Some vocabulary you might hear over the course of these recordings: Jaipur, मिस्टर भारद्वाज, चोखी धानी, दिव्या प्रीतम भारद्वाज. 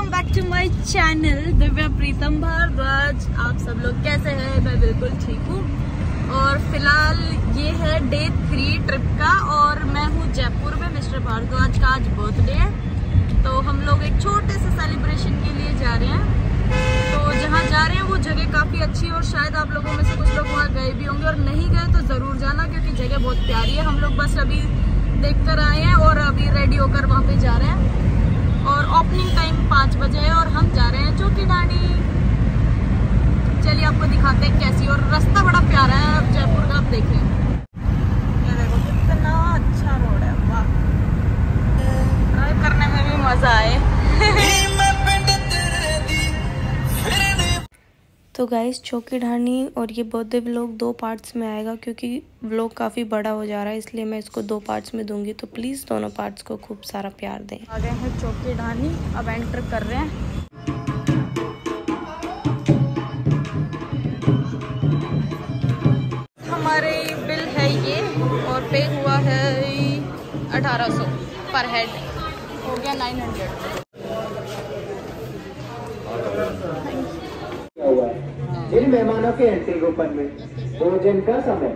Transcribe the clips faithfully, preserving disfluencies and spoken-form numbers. Welcome back to my channel दिव्या प्रीतम भारद्वाज। आप सब लोग कैसे हैं? मैं बिल्कुल ठीक हूँ। और फिलहाल ये है डे थ्री ट्रिप का और मैं हूँ जयपुर में। मिस्टर भारद्वाज का आज बर्थडे है तो हम लोग एक छोटे से सेलिब्रेशन के लिए जा रहे हैं। तो जहाँ जा रहे हैं वो जगह काफ़ी अच्छी है और शायद आप लोगों में से कुछ लोग वहाँ गए भी होंगे, और नहीं गए तो ज़रूर जाना क्योंकि जगह बहुत प्यारी है। हम लोग बस अभी देख कर आए हैं और अभी रेडी होकर वहाँ पर जा रहे हैं। और ओपनिंग टाइम पाँच बजे है और हम जा रहे हैं चोखी धानी। चलिए आपको दिखाते हैं कैसी, और रास्ता बड़ा प्यारा है और जयपुर का आप देखें। ये देखो कितना अच्छा रोड है, वाह! ड्राइव करने में भी मज़ा आए। तो गाइस चोखी धानी और ये बर्थडे व्लॉग दो पार्ट्स में आएगा क्योंकि व्लॉग काफ़ी बड़ा हो जा रहा है, इसलिए मैं इसको दो पार्ट्स में दूंगी। तो प्लीज़ दोनों पार्ट्स को खूब सारा प्यार दें। आ गए हैं चोखी धानी, अब एंटर कर रहे हैं। हमारे बिल है ये और पे हुआ है अठारह सौ पर हेड, हो गया नाइन हंड्रेड जिन मेहमानों के एंट्री ओपन में भोजन का समय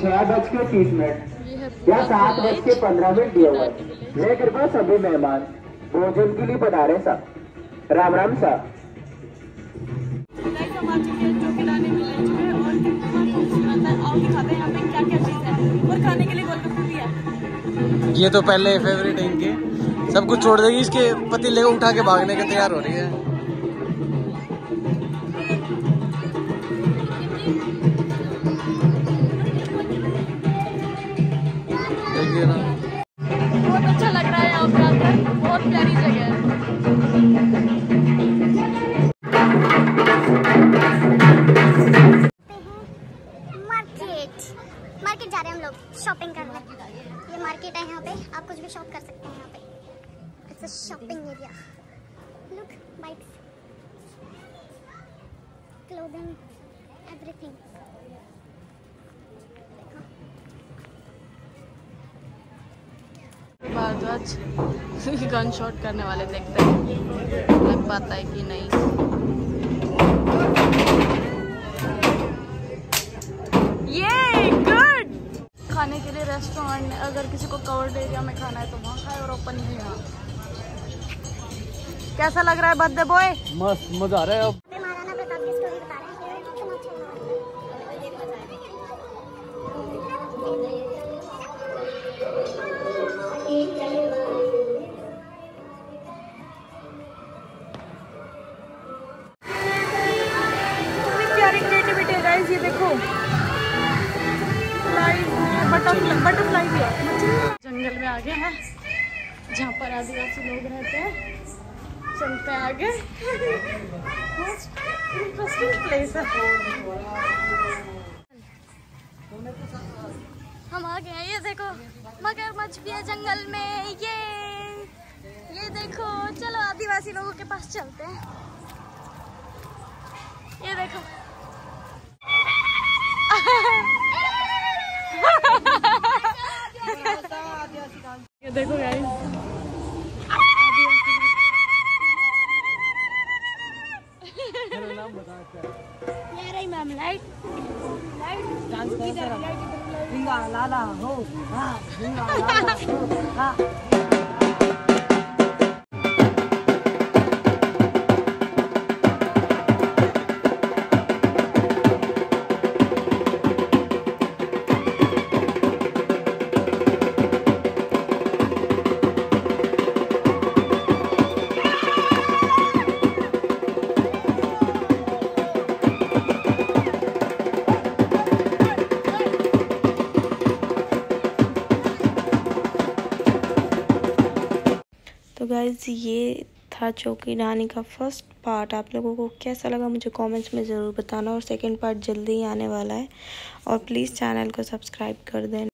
छह बज के तीस मिनट या सात बज के पंद्रह मिनट दिया हुआ है, लेकिन वो सभी मेहमान भोजन के लिए बना रहे साहब। राम राम साहब। ये तो पहले फेवरेट है इनके, सब कुछ छोड़ देगी, इसके पति ले उठा के भागने के तैयार हो रही है। बहुत अच्छा लग रहा है यहाँ पर आकर, बहुत प्यारी जगह है। मार्केट मार्केट जा रहे हैं हम लोग शॉपिंग करने। ये मार्केट है, यहाँ पे आप कुछ भी शॉप कर सकते हैं। यहाँ पे it's a shopping area. Look, bikes, clothing, everything. Bhardwaj gun shot करने वाले, देखते हैं लग पाता है कि नहीं। ये गुड खाने के लिए रेस्टोरेंट, अगर किसी को कवर्ड एरिया में खाना है तो वहाँ खाए और ओपन भी यहाँ। कैसा लग रहा है बर्थडे बॉय? मस्त, मजा आ रहा है। अब ये देखो बटरफ्लाई, बटरफ्लाई भी है। जंगल में आ गए हैं जहाँ पर आदिवासी लोग रहते हैं। चलते हैं आगे, इंटरेस्टिंग प्लेस है। हम आ गए हैं, ये देखो मगरमच्छ भी है जंगल में। ये ये देखो, चलो आदिवासी लोगों के पास चलते हैं। ये देखो ये देखो गाइस, लाइट लाला हो हो। तो गाइज़ ये था चोखी धानी का फर्स्ट पार्ट। आप लोगों को कैसा लगा मुझे कमेंट्स में ज़रूर बताना, और सेकंड पार्ट जल्दी ही आने वाला है। और प्लीज़ चैनल को सब्सक्राइब कर देना।